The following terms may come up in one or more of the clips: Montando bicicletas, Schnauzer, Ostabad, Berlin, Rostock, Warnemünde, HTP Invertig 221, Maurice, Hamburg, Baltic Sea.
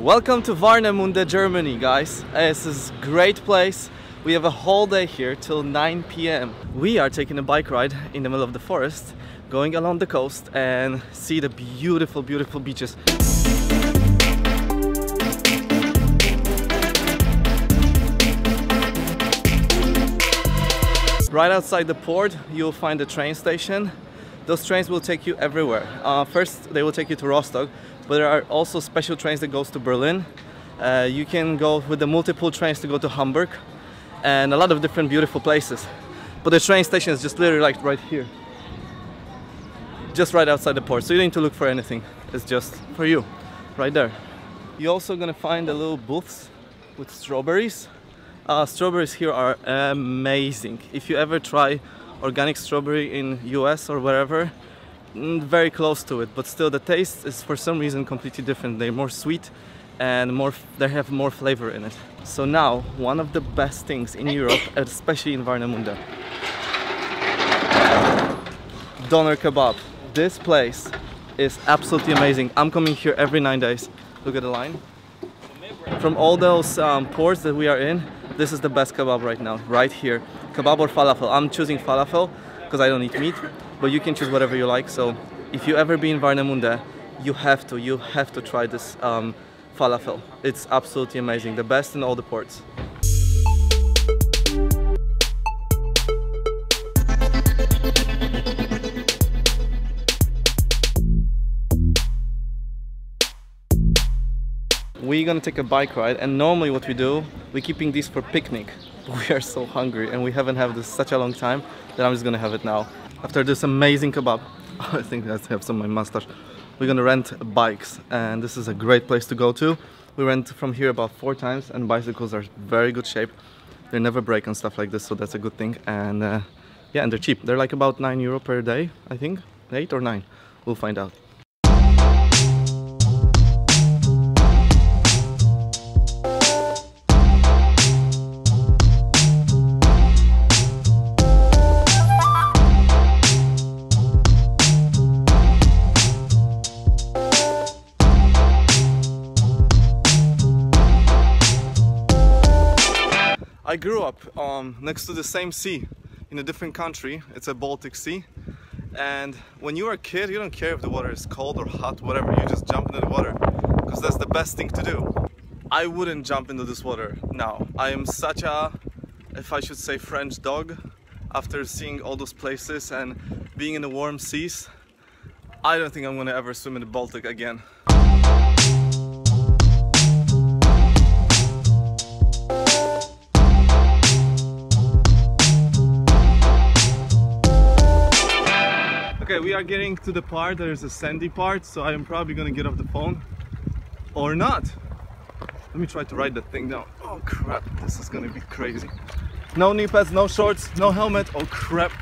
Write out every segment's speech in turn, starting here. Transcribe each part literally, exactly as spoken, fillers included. Welcome to Warnemünde, Germany, guys. This is a great place. We have a whole day here till nine p m We are taking a bike ride in the middle of the forest, going along the coast and see the beautiful, beautiful beaches. Right outside the port, you'll find a train station. Those trains will take you everywhere. Uh, first, they will take you to Rostock, but there are also special trains that goes to Berlin. Uh, you can go with the multiple trains to go to Hamburg and a lot of different beautiful places. But the train station is just literally like right here, just right outside the port. So you don't need to look for anything. It's just for you, right there. You're also gonna find the little booths with strawberries. Uh, strawberries here are amazing. If you ever try organic strawberry in U S or wherever, very close to it, but still the taste is for some reason completely different. They're more sweet and more, they have more flavor in it. So now, one of the best things in Europe, especially in Warnemünde, doner kebab. This place is absolutely amazing. I'm coming here every nine days. Look at the line. From all those um, ports that we are in, this is the best kebab right now, right here. Kebab or falafel. I'm choosing falafel because I don't eat meat, but you can choose whatever you like. So if you ever be in Warnemünde, you have to, you have to try this um, falafel. It's absolutely amazing, the best in all the ports. We're gonna take a bike ride, and normally what we do, we're keeping these for picnic. We are so hungry and we haven't had this such a long time that I'm just gonna have it now. After this amazing kebab, I think I have some of my mustache. We're gonna rent bikes, and this is a great place to go to. We rent from here about four times, and bicycles are very good shape. They never break and stuff like this, so that's a good thing. And uh, yeah, and they're cheap. They're like about nine euro per day, I think, eight or nine. We'll find out. I grew up um, next to the same sea in a different country. It's a Baltic Sea, and when you are a kid, you don't care if the water is cold or hot, whatever. You just jump into the water because that's the best thing to do. I wouldn't jump into this water now. I am such a, if I should say, French dog after seeing all those places and being in the warm seas. I don't think I'm gonna ever swim in the Baltic again. Okay, we are getting to the part, there's a sandy part, so I am probably gonna get off the phone. Or not! Let me try to ride that thing down. Oh crap, this is gonna be crazy. No knee pads, no shorts, no helmet. Oh crap.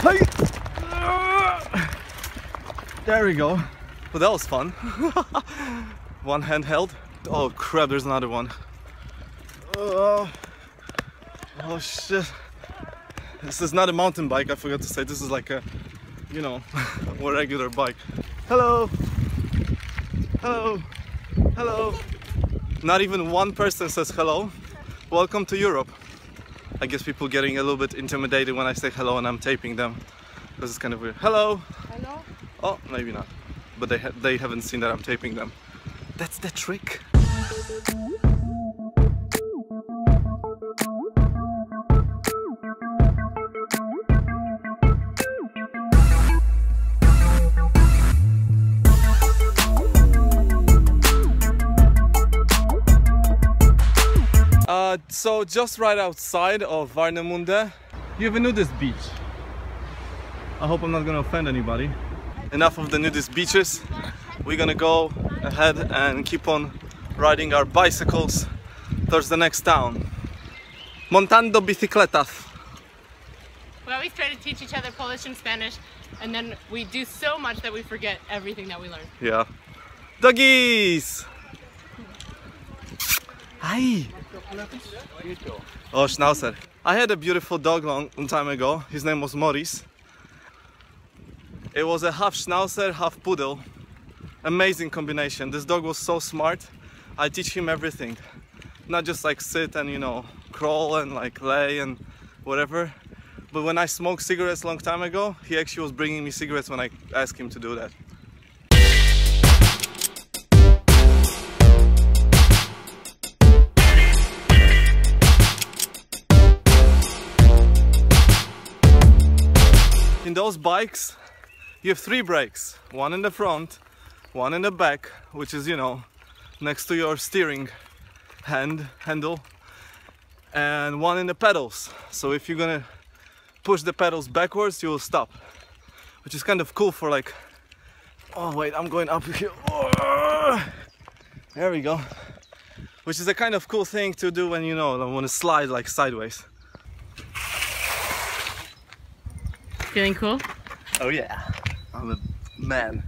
Hey! There we go. But that was fun. One hand held. Oh crap, there's another one. Oh, oh shit. This is not a mountain bike, I forgot to say. This is like a, you know, a regular bike. Hello! Hello! Hello! Not even one person says hello. Welcome to Europe. I guess people getting a little bit intimidated when I say hello and I'm taping them, because it's kind of weird. Hello! Hello! Oh, maybe not. But they, ha they haven't seen that I'm taping them. That's the trick! So just right outside of Warnemünde, you have a nudist beach. I hope I'm not gonna offend anybody. Enough of the nudist beaches. We're gonna go ahead and keep on riding our bicycles towards the next town. Montando bicicletas. We always try to teach each other Polish and Spanish, and then we do so much that we forget everything that we learn. Yeah. Doggies! Hi! Oh, Schnauzer. I had a beautiful dog long time ago. His name was Maurice. It was a half Schnauzer, half Poodle. amazing combination. This dog was so smart. I teach him everything, not just like sit and, you know, crawl and like lay and whatever. But when I smoked cigarettes a long time ago, he actually was bringing me cigarettes when I asked him to do that. In those bikes, you have three brakes, one in the front, one in the back, which is, you know, next to your steering hand handle, and one in the pedals. So if you're gonna push the pedals backwards, you will stop, which is kind of cool for like, oh wait, I'm going up here, there we go, which is a kind of cool thing to do when, you know, I want to slide like sideways. Feeling cool? Oh yeah, I'm a man.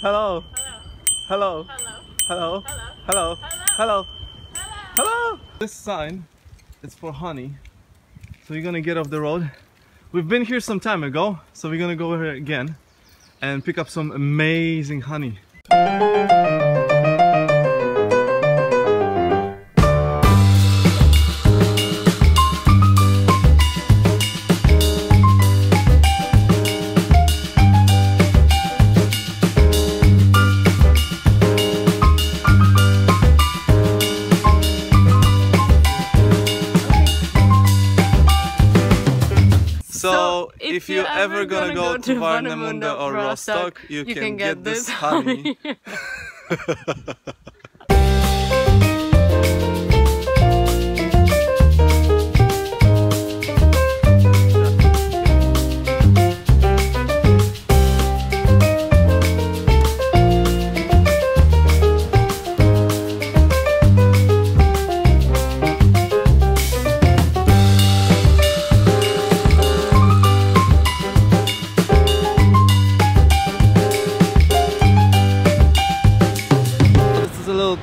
Hello. Hello. Hello. Hello. Hello. Hello. Hello. Hello. This sign, it's for honey. So you're gonna get off the road. We've been here some time ago, so we're gonna go here again and pick up some amazing honey. So, if, if you're, you're ever gonna, gonna go, go to Warnemünde or Rostock, you, you can, can get, get this honey.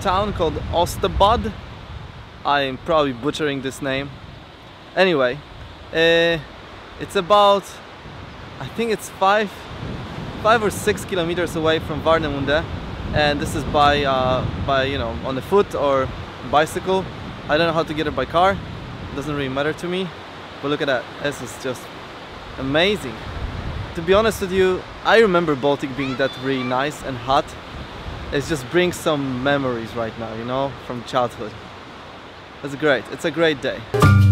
Town called Ostabad. I am probably butchering this name. Anyway, uh, it's about, I think it's five, five or six kilometers away from Warnemünde, and this is by, uh, by you know, on the foot or bicycle. I don't know how to get it by car. It doesn't really matter to me. But look at that. This is just amazing. To be honest with you, I remember Baltic being that really nice and hot. It just brings some memories right now, you know, from childhood. It's great. It's a great day.